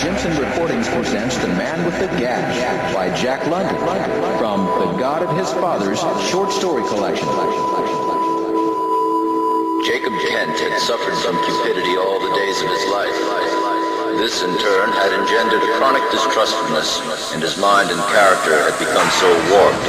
Jimson Recordings presents The Man with the Gash by Jack London from The God of His Father's Short Story Collection. Jacob Kent had suffered from cupidity all the days of his life. This, in turn, had engendered a chronic distrustfulness, and his mind and character had become so warped.